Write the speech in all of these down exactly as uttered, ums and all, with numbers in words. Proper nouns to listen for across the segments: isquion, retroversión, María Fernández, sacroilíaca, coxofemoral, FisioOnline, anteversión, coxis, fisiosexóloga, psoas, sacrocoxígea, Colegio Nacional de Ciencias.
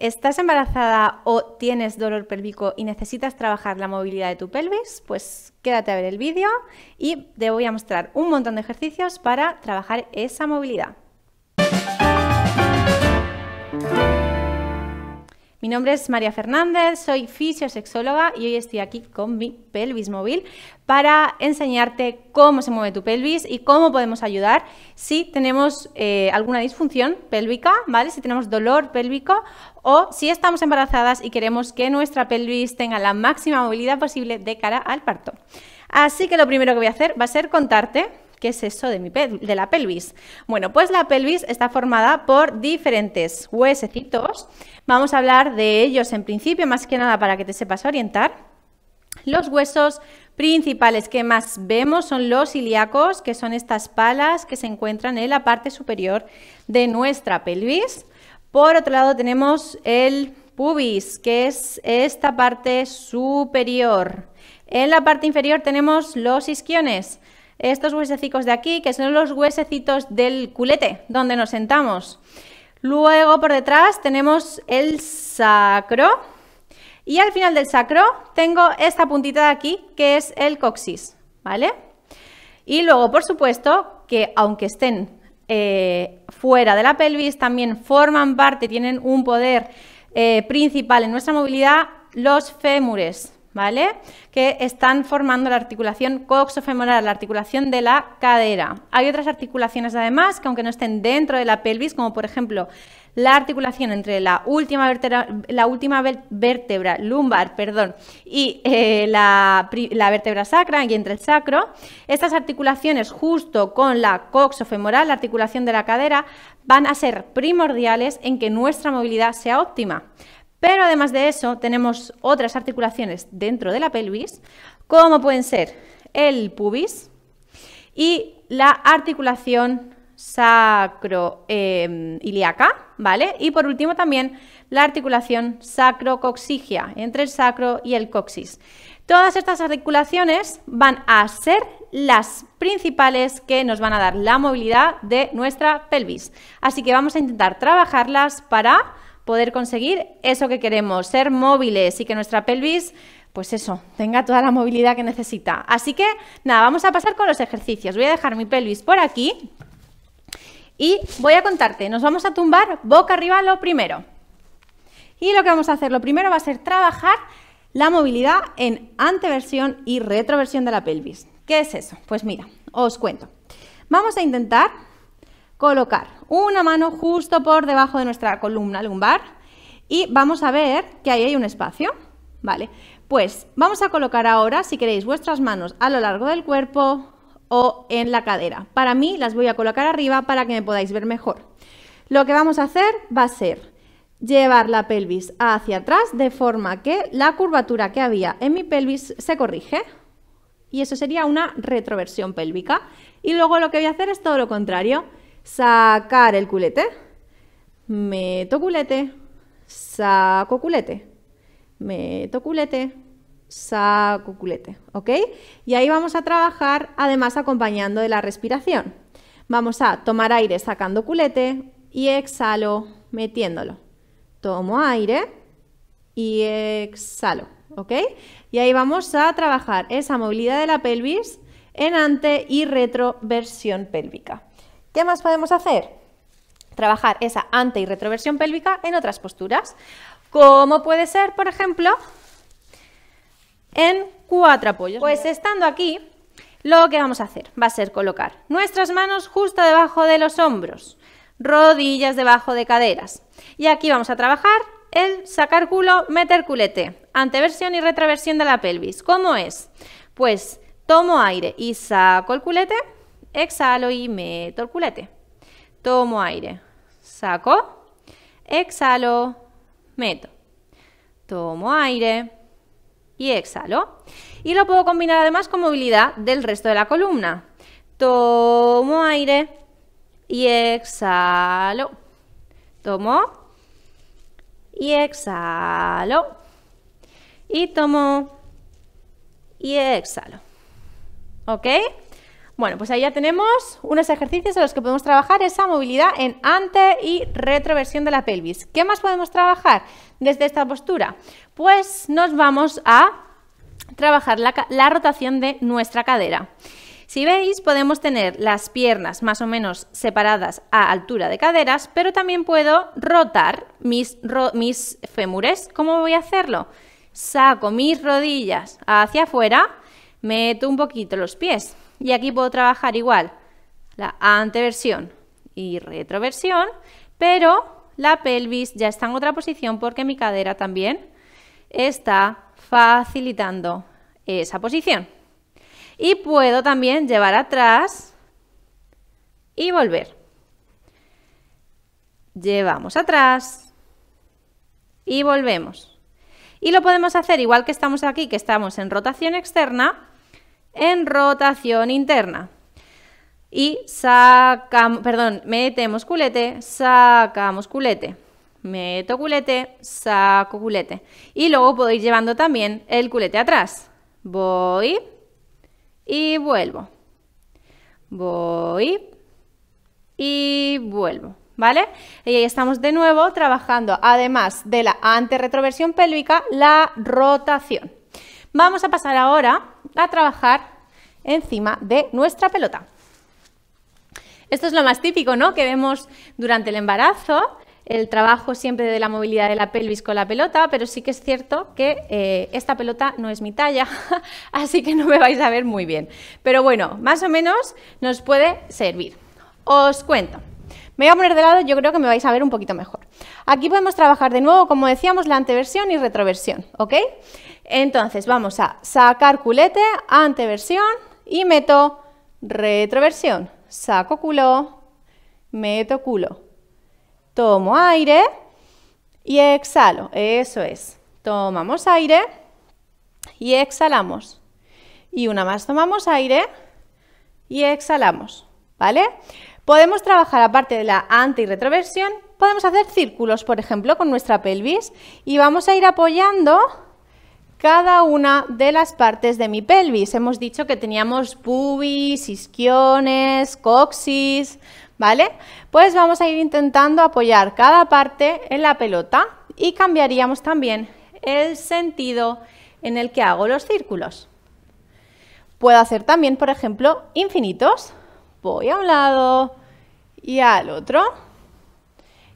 ¿Estás embarazada o tienes dolor pélvico y necesitas trabajar la movilidad de tu pelvis? Pues quédate a ver el vídeo y te voy a mostrar un montón de ejercicios para trabajar esa movilidad. Mi nombre es María Fernández, soy fisiosexóloga y hoy estoy aquí con mi pelvis móvil para enseñarte cómo se mueve tu pelvis y cómo podemos ayudar si tenemos eh, alguna disfunción pélvica, ¿vale? Si tenemos dolor pélvico o si estamos embarazadas y queremos que nuestra pelvis tenga la máxima movilidad posible de cara al parto. Así que lo primero que voy a hacer va a ser contarte qué es eso de, mi pel- de la pelvis. Bueno, pues la pelvis está formada por diferentes huesecitos. Vamos a hablar de ellos en principio, más que nada para que te sepas orientar. Los huesos principales que más vemos son los ilíacos, que son estas palas que se encuentran en la parte superior de nuestra pelvis. Por otro lado tenemos el pubis, que es esta parte superior. En la parte inferior tenemos los isquiones, estos huesecicos de aquí, que son los huesecitos del culete, donde nos sentamos. Luego por detrás tenemos el sacro. Y al final del sacro tengo esta puntita de aquí, que es el coxis, ¿vale? Y luego, por supuesto, que aunque estén eh, fuera de la pelvis, también forman parte, tienen un poder eh, principal en nuestra movilidad, los fémures, ¿vale? Que están formando la articulación coxofemoral, la articulación de la cadera. Hay otras articulaciones, además, que aunque no estén dentro de la pelvis, como por ejemplo la articulación entre la última vértebra, la última vértebra lumbar perdón, y eh, la, la vértebra sacra y entre el sacro, estas articulaciones junto con la coxofemoral, la articulación de la cadera, van a ser primordiales en que nuestra movilidad sea óptima. Pero además de eso tenemos otras articulaciones dentro de la pelvis, como pueden ser el pubis y la articulación sacro-ilíaca, eh, ¿vale? Y por último también la articulación sacrocoxigia, entre el sacro y el coxis. Todas estas articulaciones van a ser las principales que nos van a dar la movilidad de nuestra pelvis. Así que vamos a intentar trabajarlas para poder conseguir eso que queremos, ser móviles y que nuestra pelvis, pues eso, tenga toda la movilidad que necesita. Así que nada, vamos a pasar con los ejercicios. Voy a dejar mi pelvis por aquí. Y voy a contarte, nos vamos a tumbar boca arriba lo primero. Y lo que vamos a hacer lo primero va a ser trabajar la movilidad en anteversión y retroversión de la pelvis. ¿Qué es eso? Pues mira, os cuento. Vamos a intentar colocar una mano justo por debajo de nuestra columna lumbar y vamos a ver que ahí hay un espacio, ¿vale? Pues vamos a colocar ahora, si queréis, vuestras manos a lo largo del cuerpo o en la cadera. Para mí las voy a colocar arriba para que me podáis ver mejor. Lo que vamos a hacer va a ser llevar la pelvis hacia atrás de forma que la curvatura que había en mi pelvis se corrige y eso sería una retroversión pélvica. Y luego lo que voy a hacer es todo lo contrario, sacar el culete, meto culete, saco culete, meto culete, saco culete, ¿ok? Y ahí vamos a trabajar, además acompañando de la respiración. Vamos a tomar aire sacando culete y exhalo metiéndolo. Tomo aire y exhalo, ¿ok? Y ahí vamos a trabajar esa movilidad de la pelvis en ante y retroversión pélvica. ¿Qué más podemos hacer? Trabajar esa ante y retroversión pélvica en otras posturas, como puede ser, por ejemplo, en cuatro apoyos. Pues estando aquí, lo que vamos a hacer va a ser colocar nuestras manos justo debajo de los hombros, rodillas debajo de caderas. Y aquí vamos a trabajar el sacar culo, meter culete, anteversión y retroversión de la pelvis. ¿Cómo es? Pues tomo aire y saco el culete, exhalo y meto el culete. Tomo aire, saco, exhalo, meto. Tomo aire y exhalo. Y lo puedo combinar además con movilidad del resto de la columna. Tomo aire y exhalo. Tomo y exhalo. Y tomo y exhalo. ¿Ok? Bueno, pues ahí ya tenemos unos ejercicios en los que podemos trabajar esa movilidad en ante y retroversión de la pelvis. ¿Qué más podemos trabajar desde esta postura? Pues nos vamos a trabajar la, la rotación de nuestra cadera. Si veis, podemos tener las piernas más o menos separadas a altura de caderas, pero también puedo rotar mis, ro, mis fémures. ¿Cómo voy a hacerlo? Saco mis rodillas hacia afuera, meto un poquito los pies y aquí puedo trabajar igual la anteversión y retroversión, pero la pelvis ya está en otra posición porque mi cadera también está facilitando esa posición. Y puedo también llevar atrás y volver. Llevamos atrás y volvemos. Y lo podemos hacer igual que estamos aquí, que estamos en rotación externa, en rotación interna. Y sacamos, perdón, metemos culete, sacamos culete. Meto culete, saco culete. Y luego puedo ir llevando también el culete atrás. Voy y vuelvo. Voy y vuelvo. ¿Vale? Y ahí estamos de nuevo trabajando, además de la anterretroversión pélvica, la rotación. Vamos a pasar ahora a trabajar encima de nuestra pelota. Esto es lo más típico, ¿no?, que vemos durante el embarazo. El trabajo siempre de la movilidad de la pelvis con la pelota, pero sí que es cierto que eh, esta pelota no es mi talla, así que no me vais a ver muy bien. Pero bueno, más o menos nos puede servir. Os cuento. Me voy a poner de lado, yo creo que me vais a ver un poquito mejor. Aquí podemos trabajar de nuevo, como decíamos, la anteversión y retroversión, ¿ok? Entonces vamos a sacar culete, anteversión y meto retroversión. Saco culo, meto culo. Tomo aire y exhalo, eso es. Tomamos aire y exhalamos. Y una más, tomamos aire y exhalamos, ¿vale? Podemos trabajar, aparte de la ante y retroversión, podemos hacer círculos, por ejemplo, con nuestra pelvis. Y vamos a ir apoyando cada una de las partes de mi pelvis. Hemos dicho que teníamos pubis, isquiones, coxis, ¿vale? Pues vamos a ir intentando apoyar cada parte en la pelota y cambiaríamos también el sentido en el que hago los círculos. Puedo hacer también, por ejemplo, infinitos. Voy a un lado y al otro.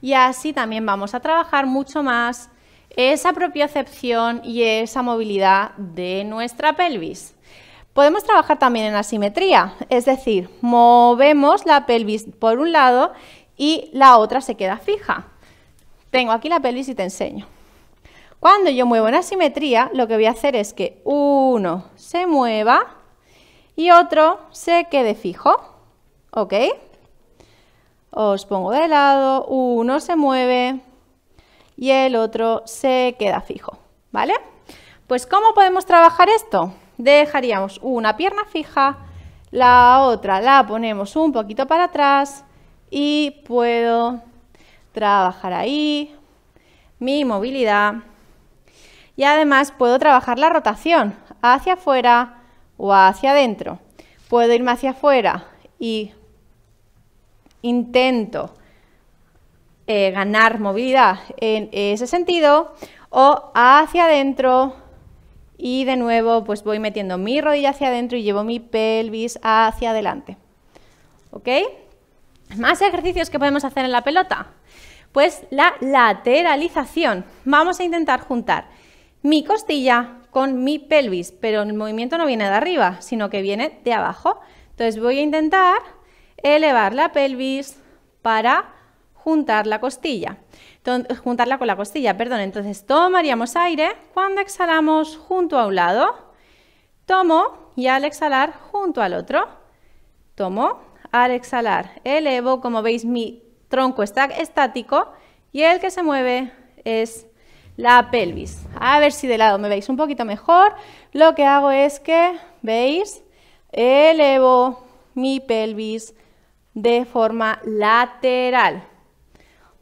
Y así también vamos a trabajar mucho más esa propiocepción y esa movilidad de nuestra pelvis. Podemos trabajar también en asimetría, es decir, movemos la pelvis por un lado y la otra se queda fija. Tengo aquí la pelvis y te enseño. Cuando yo muevo en asimetría, lo que voy a hacer es que uno se mueva y otro se quede fijo, ¿ok? Os pongo de lado, uno se mueve y el otro se queda fijo, ¿vale? Pues ¿cómo podemos trabajar esto? Dejaríamos una pierna fija, la otra la ponemos un poquito para atrás y puedo trabajar ahí mi movilidad. Y además puedo trabajar la rotación hacia afuera o hacia adentro. Puedo irme hacia afuera y intento eh, ganar movilidad en ese sentido, o hacia adentro. Y de nuevo, pues voy metiendo mi rodilla hacia adentro y llevo mi pelvis hacia adelante. ¿Ok? Más ejercicios que podemos hacer en la pelota. Pues la lateralización. Vamos a intentar juntar mi costilla con mi pelvis, pero el movimiento no viene de arriba, sino que viene de abajo. Entonces voy a intentar elevar la pelvis para juntar la costilla. juntarla con la costilla, perdón. Entonces tomaríamos aire, cuando exhalamos junto a un lado, tomo y al exhalar junto al otro, tomo, al exhalar elevo. Como veis, mi tronco está estático y el que se mueve es la pelvis. A ver si de lado me veis un poquito mejor. Lo que hago es que, veis, elevo mi pelvis de forma lateral,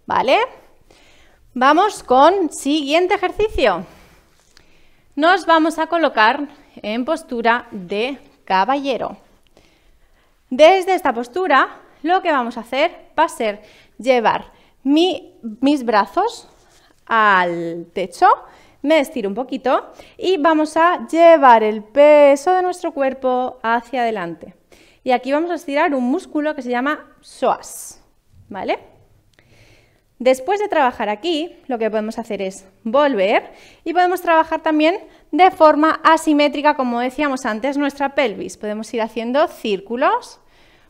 ¿vale? Vamos con siguiente ejercicio. Nos vamos a colocar en postura de caballero. Desde esta postura, lo que vamos a hacer va a ser llevar mi, mis brazos al techo, me estiro un poquito y vamos a llevar el peso de nuestro cuerpo hacia adelante. Y aquí vamos a estirar un músculo que se llama psoas, ¿vale? Después de trabajar aquí, lo que podemos hacer es volver y podemos trabajar también de forma asimétrica, como decíamos antes, nuestra pelvis. Podemos ir haciendo círculos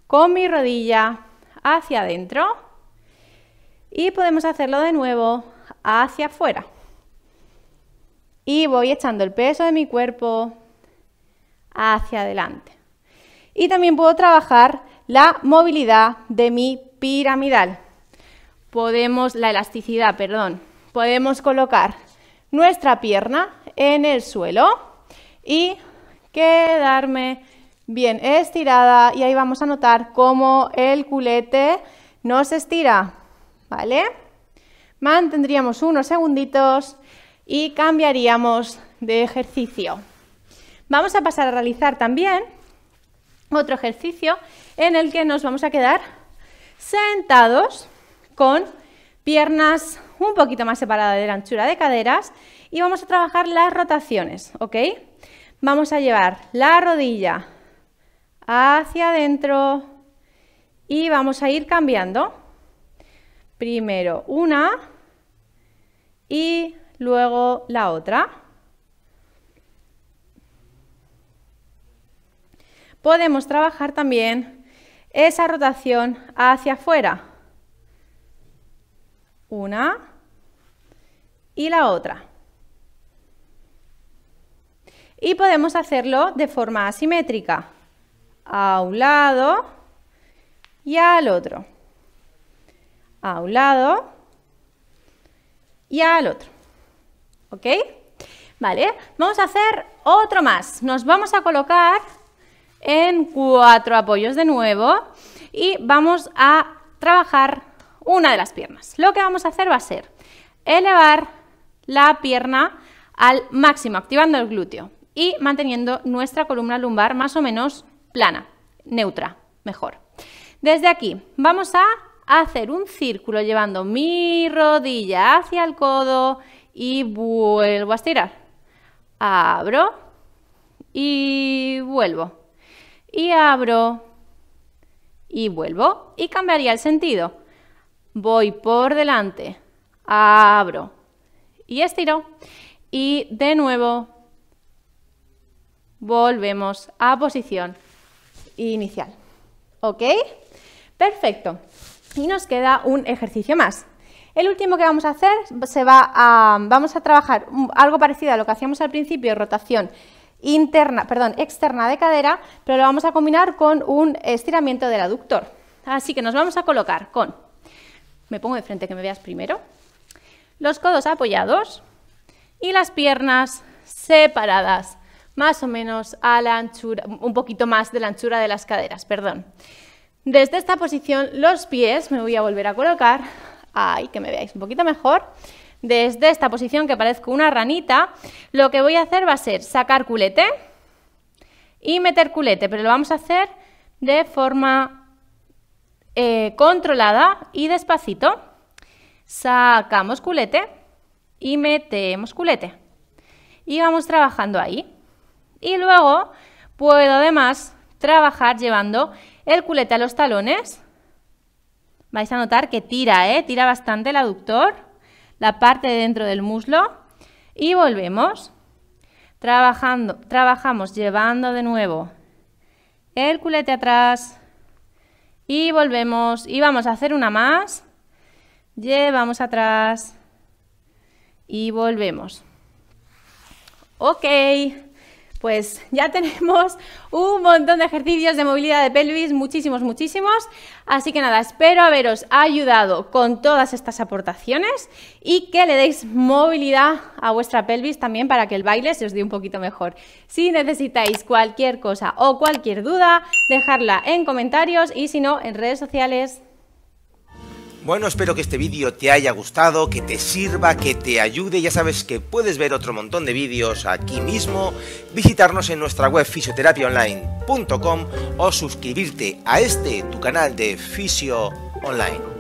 con mi rodilla hacia adentro y podemos hacerlo de nuevo hacia afuera. Y voy echando el peso de mi cuerpo hacia adelante. Y también puedo trabajar la movilidad de mi piramidal. Podemos, la elasticidad, perdón. Podemos colocar nuestra pierna en el suelo y quedarme bien estirada. Y ahí vamos a notar cómo el culete nos estira, ¿vale? Mantendríamos unos segunditos y cambiaríamos de ejercicio. Vamos a pasar a realizar también otro ejercicio en el que nos vamos a quedar sentados con piernas un poquito más separadas de la anchura de caderas y vamos a trabajar las rotaciones, ¿ok? Vamos a llevar la rodilla hacia adentro y vamos a ir cambiando. Primero una y luego la otra. Podemos trabajar también esa rotación hacia afuera. Una y la otra. Y podemos hacerlo de forma asimétrica. A un lado y al otro. A un lado y al otro. ¿Ok? Vale, vamos a hacer otro más. Nos vamos a colocar en cuatro apoyos de nuevo y vamos a trabajar una de las piernas. Lo que vamos a hacer va a ser elevar la pierna al máximo, activando el glúteo y manteniendo nuestra columna lumbar más o menos plana, neutra, mejor. Desde aquí vamos a hacer un círculo llevando mi rodilla hacia el codo y vuelvo a estirar. Abro y vuelvo. Y abro y vuelvo y cambiaría el sentido. Voy por delante, abro y estiro y de nuevo volvemos a posición inicial. ¿Ok? Perfecto. Y nos queda un ejercicio más. El último que vamos a hacer, se va a, vamos a trabajar algo parecido a lo que hacíamos al principio, rotación interna, perdón, externa de cadera, pero lo vamos a combinar con un estiramiento del aductor. Así que nos vamos a colocar con, me pongo de frente que me veas primero, los codos apoyados y las piernas separadas, más o menos a la anchura, un poquito más de la anchura de las caderas, perdón. Desde esta posición, los pies, me voy a volver a colocar, ahí que me veáis un poquito mejor. Desde esta posición que parezco una ranita, lo que voy a hacer va a ser sacar culete y meter culete, pero lo vamos a hacer de forma eh, controlada y despacito. Sacamos culete y metemos culete y vamos trabajando ahí. Y luego puedo además trabajar llevando el culete a los talones. Vais a notar que tira, ¿eh? Tira bastante el aductor, la parte de dentro del muslo y volvemos, trabajando, trabajamos llevando de nuevo el culete atrás y volvemos y vamos a hacer una más, llevamos atrás y volvemos. Ok, pues ya tenemos un montón de ejercicios de movilidad de pelvis, muchísimos, muchísimos. Así que nada, espero haberos ayudado con todas estas aportaciones y que le deis movilidad a vuestra pelvis también para que el baile se os dé un poquito mejor. Si necesitáis cualquier cosa o cualquier duda, dejadla en comentarios y si no, en redes sociales. Bueno, espero que este vídeo te haya gustado, que te sirva, que te ayude. Ya sabes que puedes ver otro montón de vídeos aquí mismo, visitarnos en nuestra web fisioterapiaonline punto com o suscribirte a este, tu canal de FisioOnline.